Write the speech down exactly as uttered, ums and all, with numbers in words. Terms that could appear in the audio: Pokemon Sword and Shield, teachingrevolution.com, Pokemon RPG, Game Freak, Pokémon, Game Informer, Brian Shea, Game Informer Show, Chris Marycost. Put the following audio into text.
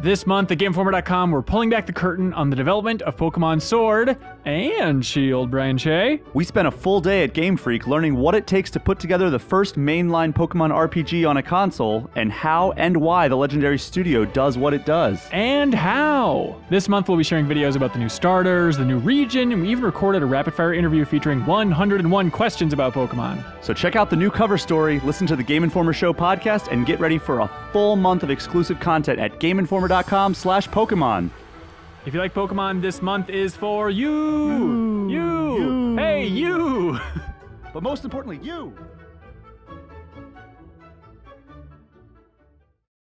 This month at Game Informer dot com, we're pulling back the curtain on the development of Pokemon Sword and Shield, Brian Shea. We spent a full day at Game Freak learning what it takes to put together the first mainline Pokemon R P G on a console, and how and why the legendary studio does what it does. And how! This month we'll be sharing videos about the new starters, the new region, and we even recorded a rapid-fire interview featuring one hundred and one questions about Pokemon. So check out the new cover story, listen to the Game Informer Show podcast, and get ready for a full month of exclusive content at Game Informer dot com slash Pokemon. If you like Pokemon, this month is for you. You. You. You. Hey, you. But most importantly, you.